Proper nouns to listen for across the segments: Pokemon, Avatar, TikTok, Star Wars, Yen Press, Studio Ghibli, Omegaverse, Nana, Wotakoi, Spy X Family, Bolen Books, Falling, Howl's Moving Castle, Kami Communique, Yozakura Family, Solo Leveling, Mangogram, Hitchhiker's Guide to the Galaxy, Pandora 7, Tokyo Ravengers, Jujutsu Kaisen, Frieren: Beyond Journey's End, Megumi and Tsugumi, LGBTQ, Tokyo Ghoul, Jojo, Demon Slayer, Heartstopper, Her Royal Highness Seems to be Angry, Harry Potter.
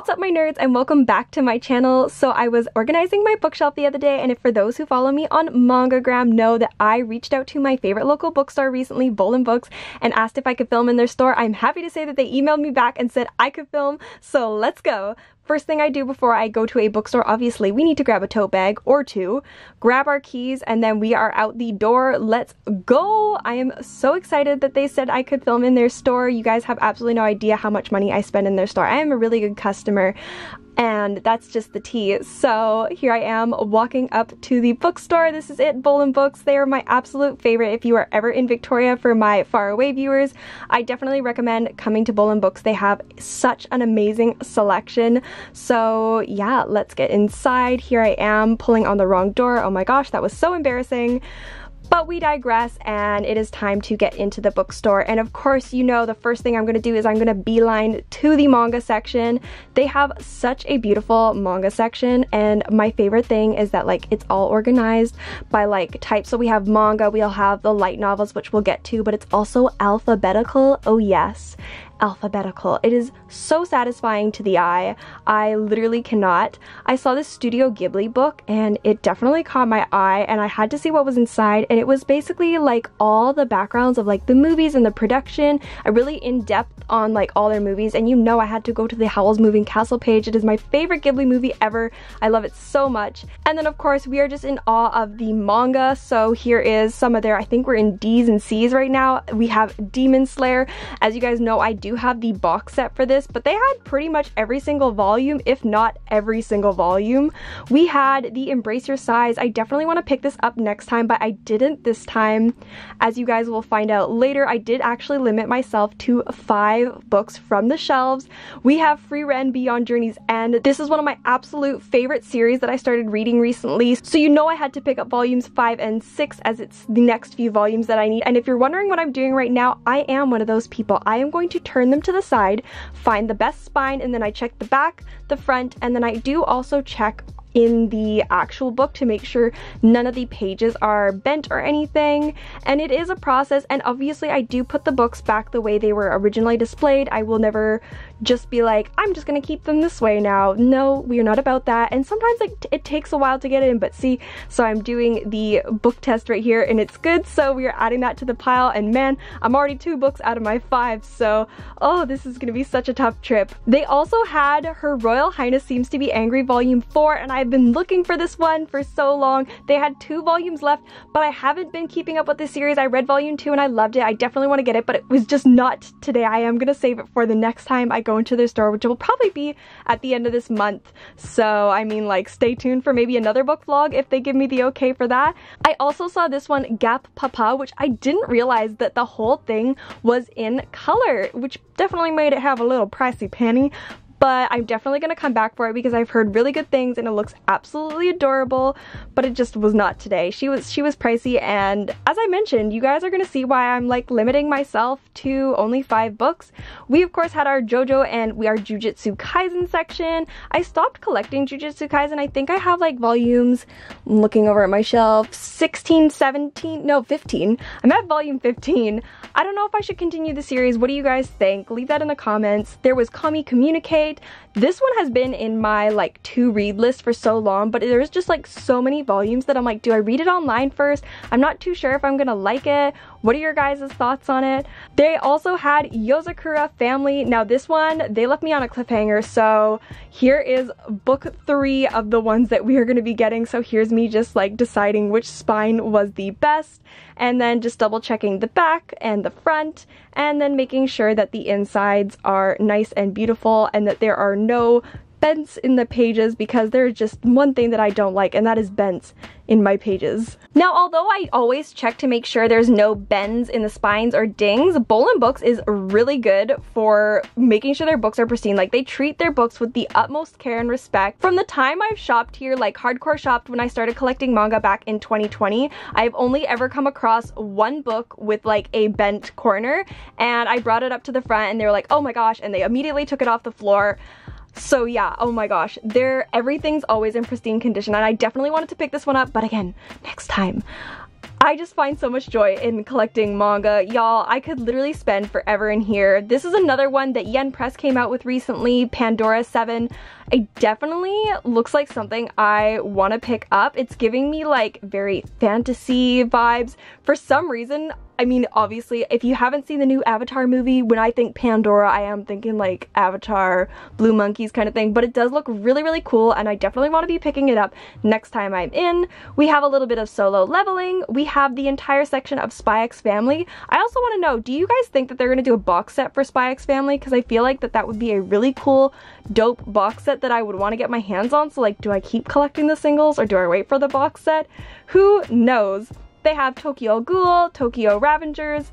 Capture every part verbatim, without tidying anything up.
What's up, my nerds, and welcome back to my channel. So I was organizing my bookshelf the other day, and if for those who follow me on Mangogram know that I reached out to my favorite local bookstore recently, Bolen Books, and asked if I could film in their store. I'm happy to say that they emailed me back and said I could film, so let's go. First thing I do before I go to a bookstore, obviously we need to grab a tote bag or two, grab our keys, and then we are out the door. Let's go! I am so excited that they said I could film in their store. You guys have absolutely no idea how much money I spend in their store. I am a really good customer, and that's just the tea. So here I am walking up to the bookstore. This is it, Bolen Books. They are my absolute favorite. If you are ever in Victoria, for my faraway viewers, I definitely recommend coming to Bolen Books. They have such an amazing selection. So yeah, let's get inside. Here I am pulling on the wrong door. Oh my gosh, that was so embarrassing. But we digress, and it is time to get into the bookstore. And of course, you know, the first thing I'm gonna do is I'm gonna beeline to the manga section. They have such a beautiful manga section, and my favorite thing is that, like, it's all organized by, like, type. So we have manga, we'll have the light novels, which we'll get to, but it's also alphabetical. Oh yes, alphabetical. It is so satisfying to the eye. I literally cannot. I saw this Studio Ghibli book, and it definitely caught my eye, and I had to see what was inside, and it was basically like all the backgrounds of, like, the movies and the production, a really in-depth on, like, all their movies. And you know, I had to go to the Howl's Moving Castle page. It is my favorite Ghibli movie ever. I love it so much. And then of course we are just in awe of the manga. So here is some of their, I think we're in D's and C's right now. We have Demon Slayer. As you guys know, I do have the box set for this, but they had pretty much every single volume, if not every single volume. We had the Embrace Your Size. I definitely want to pick this up next time, but I didn't this time. As you guys will find out later, I did actually limit myself to five books from the shelves. We have Frieren: Beyond Journey's End. This is one of my absolute favorite series that I started reading recently, so you know I had to pick up volumes five and six as it's the next few volumes that I need. And if you're wondering what I'm doing right now, I am one of those people. I am going to turn them to the side, find the best spine, and then I check the back, the front, and then I do also check in the actual book to make sure none of the pages are bent or anything. And it is a process, and obviously I do put the books back the way they were originally displayed. I will never just be like, I'm just gonna keep them this way now. No, we are not about that. And sometimes, like, it takes a while to get in, but see, so I'm doing the book test right here, and it's good, so we are adding that to the pile. And man, I'm already two books out of my five, so oh, this is gonna be such a tough trip. They also had Her Royal Highness Seems to be Angry Volume four, and I I've been looking for this one for so long. They had two volumes left, but I haven't been keeping up with this series. I read volume two and I loved it. I definitely want to get it, but it was just not today. I am gonna save it for the next time I go into their store, which will probably be at the end of this month. So I mean, like, stay tuned for maybe another book vlog if they give me the okay for that. I also saw this one, Gap Papa, which I didn't realize that the whole thing was in color, which definitely made it have a little pricey penny. But I'm definitely gonna come back for it because I've heard really good things and it looks absolutely adorable, but it just was not today. She was she was pricey, and as I mentioned, you guys are gonna see why I'm, like, limiting myself to only five books. We of course had our Jojo and we our Jujutsu Kaisen section. I stopped collecting Jujutsu Kaisen. I think I have, like, volumes, I'm looking over at my shelf, sixteen, seventeen, no fifteen. I'm at volume fifteen. I don't know if I should continue the series. What do you guys think? Leave that in the comments. There was Kami Communique. This one has been in my, like, to read list for so long, but there's just, like, so many volumes that I'm like, do I read it online first? I'm not too sure if I'm gonna like it. What are your guys' thoughts on it? They also had Yozakura Family. Now this one, they left me on a cliffhanger, so here is book three of the ones that we are gonna be getting. So here's me just, like, deciding which spine was the best, and then just double checking the back and the front, and then making sure that the insides are nice and beautiful and that there are no bents in the pages, because there's just one thing that I don't like, and that is bents in my pages. Now, although I always check to make sure there's no bends in the spines or dings, Bolen Books is really good for making sure their books are pristine. Like, they treat their books with the utmost care and respect. From the time I've shopped here, like, hardcore shopped when I started collecting manga back in twenty twenty, I've only ever come across one book with, like, a bent corner, and I brought it up to the front and they were like, oh my gosh, and they immediately took it off the floor. So yeah, oh my gosh, they're, everything's always in pristine condition, and I definitely wanted to pick this one up, but again, next time. I just find so much joy in collecting manga. Y'all, I could literally spend forever in here. This is another one that Yen Press came out with recently, Pandora seven. It definitely looks like something I want to pick up. It's giving me like very fantasy vibes. For some reason, I mean, obviously, if you haven't seen the new Avatar movie, when I think Pandora, I am thinking like Avatar, Blue Monkeys kind of thing, but it does look really, really cool, and I definitely want to be picking it up next time I'm in. We have a little bit of Solo Leveling. We have the entire section of Spy X Family. I also want to know, do you guys think that they're going to do a box set for Spy X Family? Because I feel like that that would be a really cool, dope box set that I would want to get my hands on. So like, do I keep collecting the singles or do I wait for the box set? Who knows? They have Tokyo Ghoul, Tokyo Ravengers,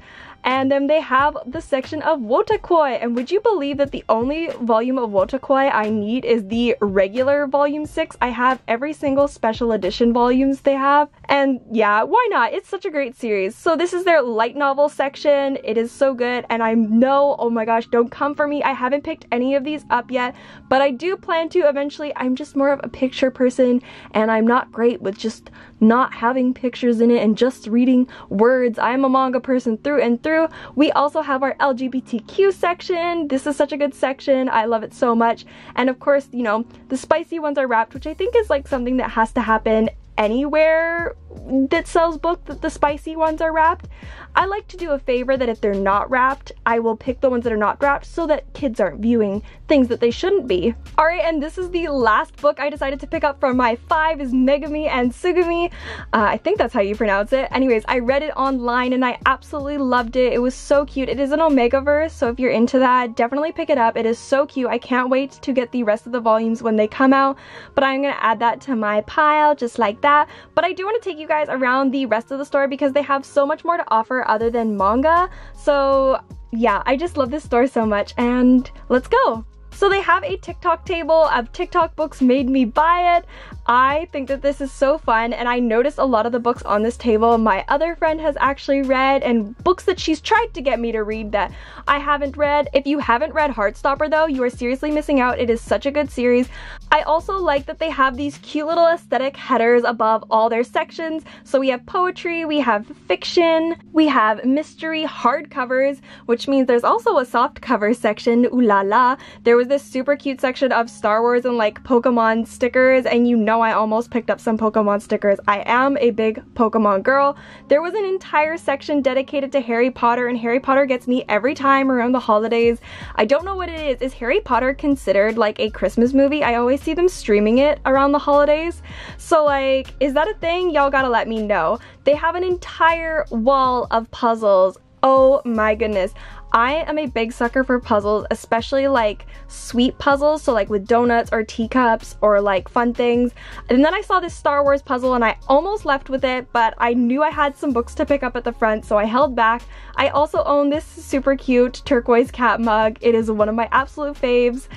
and then they have the section of Wotakoi. And would you believe that the only volume of Wotakoi I need is the regular volume six? I have every single special edition volumes they have. And yeah, why not? It's such a great series. So this is their light novel section. It is so good. And I know, oh my gosh, don't come for me. I haven't picked any of these up yet, but I do plan to eventually. I'm just more of a picture person, and I'm not great with just not having pictures in it and just reading words. I'm a manga person through and through. We also have our L G B T Q section. This is such a good section. I love it so much. And of course, you know, the spicy ones are wrapped, which I think is like something that has to happen anywhere that sells books, that the spicy ones are wrapped. I like to do a favor that if they're not wrapped, I will pick the ones that are not wrapped so that kids aren't viewing things that they shouldn't be. Alright, and this is the last book I decided to pick up from my five, is Megumi and Tsugumi. Uh, I think that's how you pronounce it. Anyways, I read it online and I absolutely loved it. It was so cute. It is an Omegaverse, so if you're into that, definitely pick it up. It is so cute. I can't wait to get the rest of the volumes when they come out, but I'm gonna add that to my pile just like that. But I do want to take you guys around the rest of the store because they have so much more to offer other than manga. So yeah, I just love this store so much, and let's go. So they have a TikTok table of TikTok books made me buy it. I think that this is so fun, and I noticed a lot of the books on this table my other friend has actually read, and books that she's tried to get me to read that I haven't read. If you haven't read Heartstopper though, you are seriously missing out. It is such a good series. I also like that they have these cute little aesthetic headers above all their sections. So we have poetry, we have fiction, we have mystery hardcovers, which means there's also a soft cover section. Ooh la la. There was this super cute section of Star Wars and like Pokemon stickers, and you know I almost picked up some Pokemon stickers. I am a big Pokemon girl. There was an entire section dedicated to Harry Potter, and Harry Potter gets me every time around the holidays. I don't know what it is. Is Harry Potter considered like a Christmas movie? I always see them streaming it around the holidays. So like, is that a thing? Y'all gotta let me know. They have an entire wall of puzzles. Oh my goodness. I am a big sucker for puzzles, especially like sweet puzzles, so like with donuts or teacups or like fun things. And then I saw this Star Wars puzzle and I almost left with it, but I knew I had some books to pick up at the front, so I held back. I also own this super cute turquoise cat mug. It is one of my absolute faves.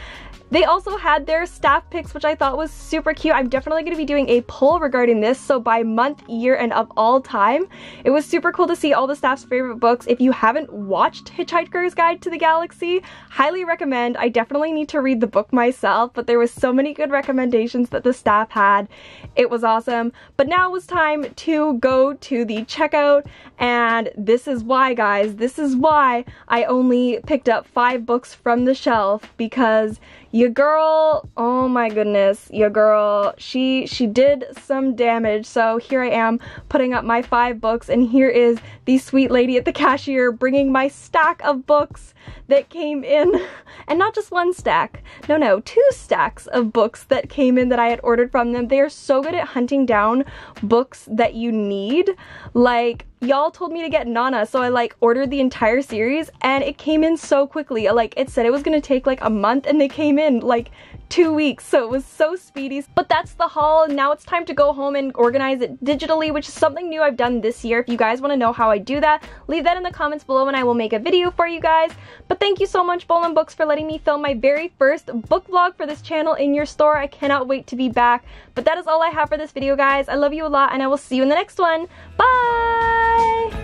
They also had their staff picks, which I thought was super cute. I'm definitely going to be doing a poll regarding this, so by month, year, and of all time. It was super cool to see all the staff's favorite books. If you haven't watched Hitchhiker's Guide to the Galaxy, highly recommend. I definitely need to read the book myself, but there was so many good recommendations that the staff had. It was awesome. But now it was time to go to the checkout, and this is why, guys. This is why I only picked up five books from the shelf, because your girl, oh my goodness, your girl, she she did some damage. So here I am putting up my five books, and here is the sweet lady at the cashier bringing my stack of books that came in. And not just one stack, no, no, two stacks of books that came in that I had ordered from them. They are so good at hunting down books that you need. Like, y'all told me to get Nana, so I like ordered the entire series, and it came in so quickly. Like, it said it was gonna take like a month, and they came in like two weeks, so it was so speedy. But that's the haul. Now it's time to go home and organize it digitally, which is something new I've done this year. If you guys want to know how I do that, leave that in the comments below and I will make a video for you guys. But thank you so much, Bolen Books, for letting me film my very first book vlog for this channel in your store. I cannot wait to be back. But that is all I have for this video, guys. I love you a lot, and I will see you in the next one. Bye!